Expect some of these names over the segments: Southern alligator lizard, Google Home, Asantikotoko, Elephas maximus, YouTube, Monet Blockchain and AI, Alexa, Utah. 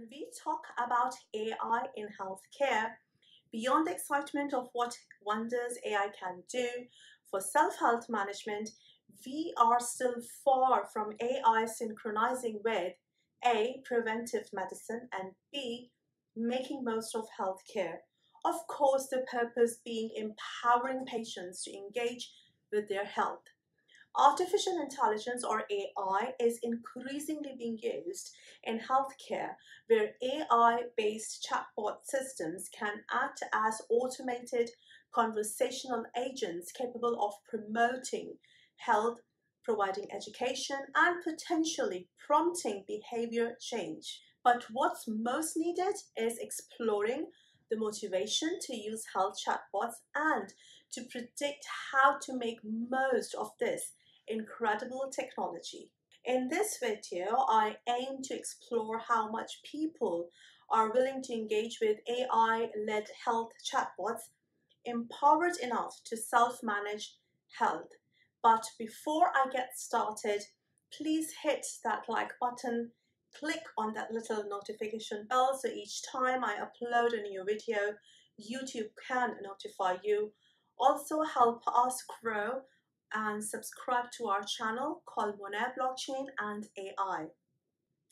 When we talk about AI in healthcare, beyond the excitement of what wonders AI can do for self-health management, we are still far from AI synchronizing with A, preventive medicine, and B, making most of healthcare. Of course, the purpose being empowering patients to engage with their health. Artificial intelligence, or AI, is increasingly being used in healthcare, where AI-based chatbot systems can act as automated conversational agents capable of promoting health, providing education, and potentially prompting behavior change. But what's most needed is exploring the motivation to use health chatbots and to predict how to make most of this incredible technology. In this video, I aim to explore how much people are willing to engage with AI-led health chatbots, empowered enough to self-manage health. But before I get started, please hit that like button, click on that little notification bell so each time I upload a new video, YouTube can notify you. Also help us grow and subscribe to our channel called Monet Blockchain and AI.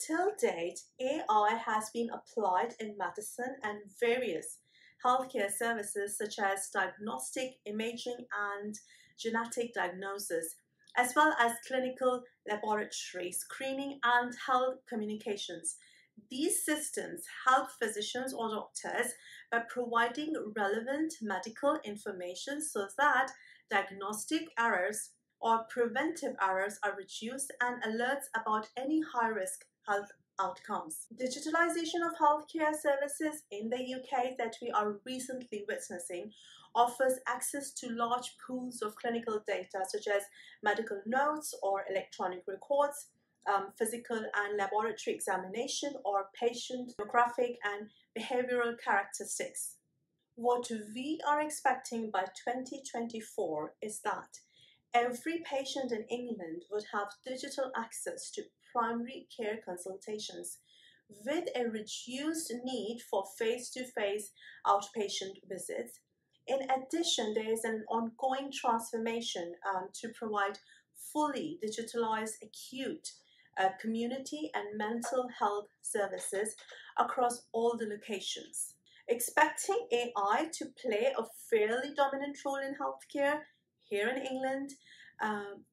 Till date, AI has been applied in medicine and various healthcare services such as diagnostic imaging and genetic diagnosis, as well as clinical laboratory screening and health communications. These systems help physicians or doctors by providing relevant medical information so that diagnostic errors or preventive errors are reduced and alerts about any high-risk health outcomes. Digitalization of healthcare services in the UK that we are recently witnessing offers access to large pools of clinical data such as medical notes or electronic records, physical and laboratory examination, or patient demographic and behavioral characteristics. What we are expecting by 2024 is that every patient in England would have digital access to primary care consultations, with a reduced need for face-to-face outpatient visits. In addition, there is an ongoing transformation to provide fully digitalized acute community and mental health services across all the locations. Expecting AI to play a fairly dominant role in healthcare here in England,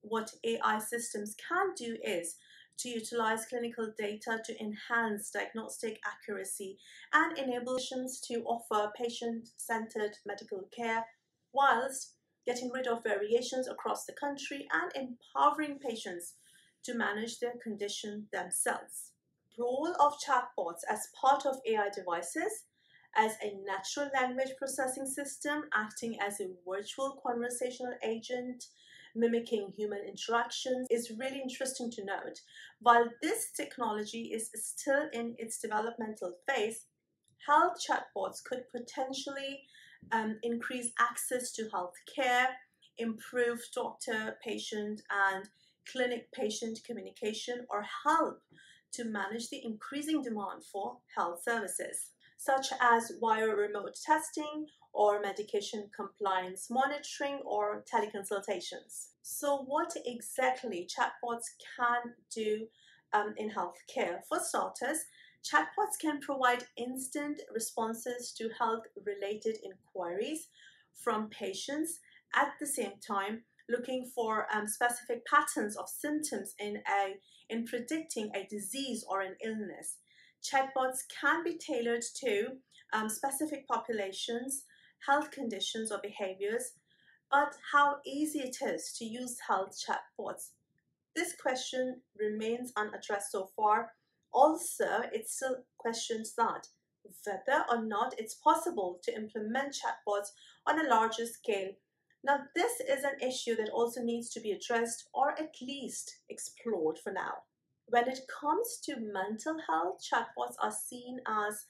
what AI systems can do is to utilize clinical data to enhance diagnostic accuracy and enable physicians to offer patient-centered medical care whilst getting rid of variations across the country and empowering patients to manage their condition themselves. Role of chatbots as part of AI devices as a natural language processing system acting as a virtual conversational agent, mimicking human interactions is really interesting to note. While this technology is still in its developmental phase, health chatbots could potentially increase access to healthcare, improve doctor-patient and clinic-patient communication, or help to manage the increasing demand for health services, such as via remote testing or medication compliance monitoring or teleconsultations. So what exactly chatbots can do in healthcare? For starters, chatbots can provide instant responses to health-related inquiries from patients, at the same time looking for specific patterns of symptoms in predicting a disease or an illness. Chatbots can be tailored to specific populations, health conditions or behaviors, but how easy it is to use health chatbots? This question remains unaddressed so far. Also, it still questions that whether or not it's possible to implement chatbots on a larger scale. Now, this is an issue that also needs to be addressed or at least explored for now. When it comes to mental health, chatbots are seen as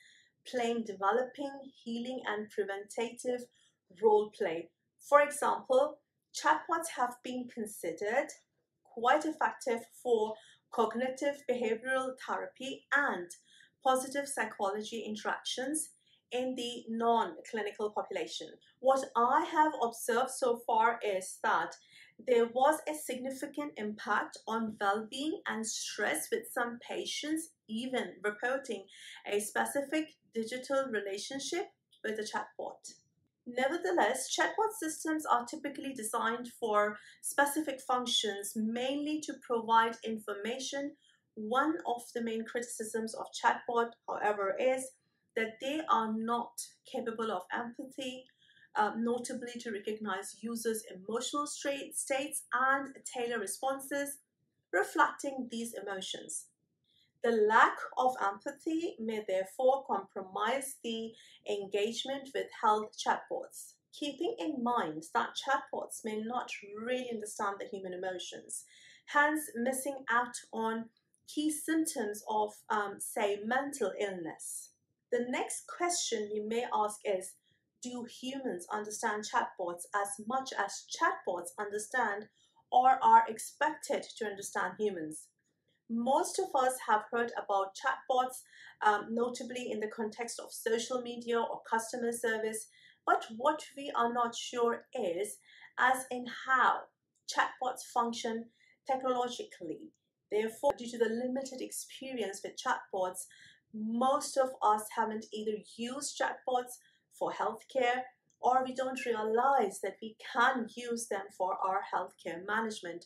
playing developing, healing, and preventative role play. For example, chatbots have been considered quite effective for cognitive behavioral therapy and positive psychology interactions in the non-clinical population. What I have observed so far is that there was a significant impact on well-being and stress with some patients even reporting a specific digital relationship with a chatbot. Nevertheless, chatbot systems are typically designed for specific functions, mainly to provide information. One of the main criticisms of chatbot, however, is that they are not capable of empathy, notably to recognize users' emotional states and tailor responses reflecting these emotions. The lack of empathy may therefore compromise the engagement with health chatbots. Keeping in mind that chatbots may not really understand the human emotions, hence missing out on key symptoms of, say, mental illness. The next question you may ask is, do humans understand chatbots as much as chatbots understand or are expected to understand humans? Most of us have heard about chatbots, notably in the context of social media or customer service, but what we are not sure is as in how chatbots function technologically. Therefore, due to the limited experience with chatbots, most of us haven't either used chatbots for healthcare, or we don't realize that we can use them for our healthcare management.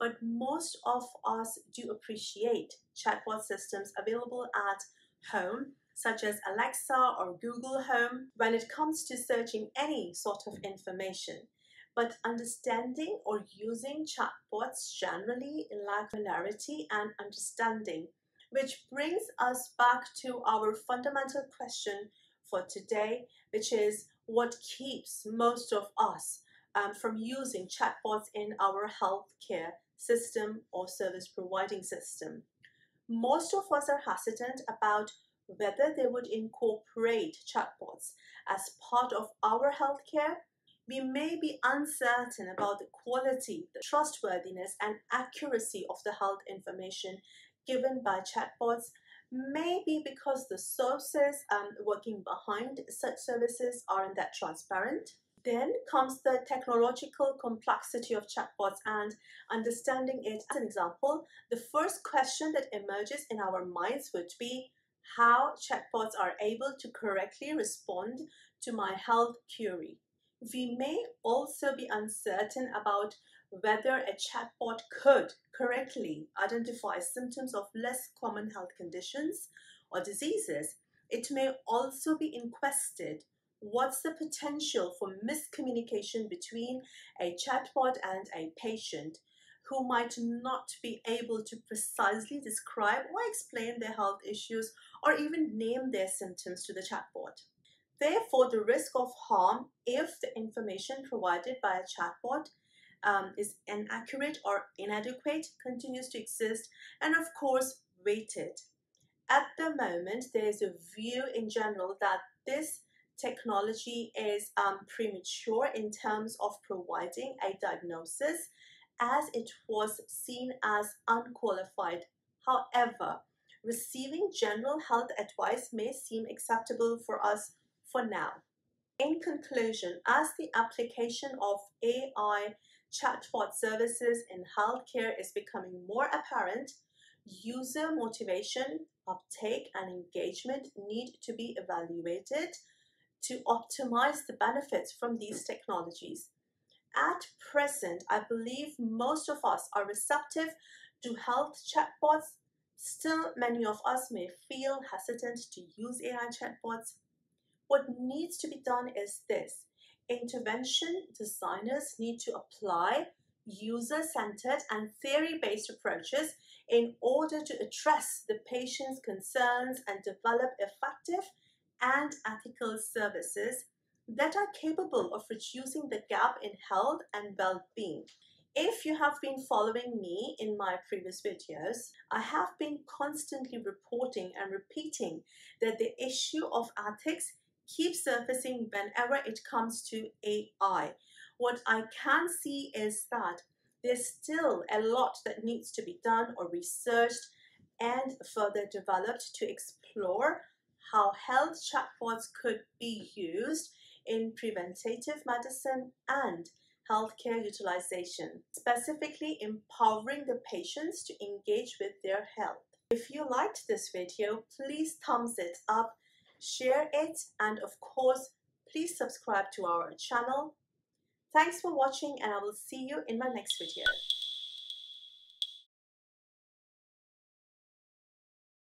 But most of us do appreciate chatbot systems available at home, such as Alexa or Google Home, when it comes to searching any sort of information. But understanding or using chatbots generally lacks familiarity and understanding, which brings us back to our fundamental question for today, which is what keeps most of us from using chatbots in our healthcare system or service providing system. Most of us are hesitant about whether they would incorporate chatbots as part of our healthcare. We may be uncertain about the quality, the trustworthiness, and accuracy of the health information given by chatbots, maybe because the sources working behind such services aren't that transparent. Then comes the technological complexity of chatbots and understanding it. As an example, the first question that emerges in our minds would be how chatbots are able to correctly respond to my health query. We may also be uncertain about whether a chatbot could correctly identify symptoms of less common health conditions or diseases. It may also be inquested what's the potential for miscommunication between a chatbot and a patient who might not be able to precisely describe or explain their health issues or even name their symptoms to the chatbot. Therefore, the risk of harm if the information provided by a chatbot is inaccurate or inadequate continues to exist and, of course, weighted. At the moment, there is a view in general that this technology is premature in terms of providing a diagnosis, as it was seen as unqualified. However, receiving general health advice may seem acceptable for us for now. In conclusion, as the application of AI chatbot services in healthcare is becoming more apparent, user motivation, uptake, and engagement need to be evaluated to optimize the benefits from these technologies. At present, I believe most of us are receptive to health chatbots. Still, many of us may feel hesitant to use AI chatbots. What needs to be done is this. Intervention designers need to apply user-centered and theory-based approaches in order to address the patient's concerns and develop effective and ethical services that are capable of reducing the gap in health and well-being. If you have been following me in my previous videos, I have been constantly reporting and repeating that the issue of ethics keeps surfacing whenever it comes to AI. What I can see is that there's still a lot that needs to be done or researched and further developed to explore how health chatbots could be used in preventative medicine and healthcare utilization, specifically empowering the patients to engage with their health. If you liked this video, please thumbs it up, share it, and of course, please subscribe to our channel. Thanks for watching, and I will see you in my next video.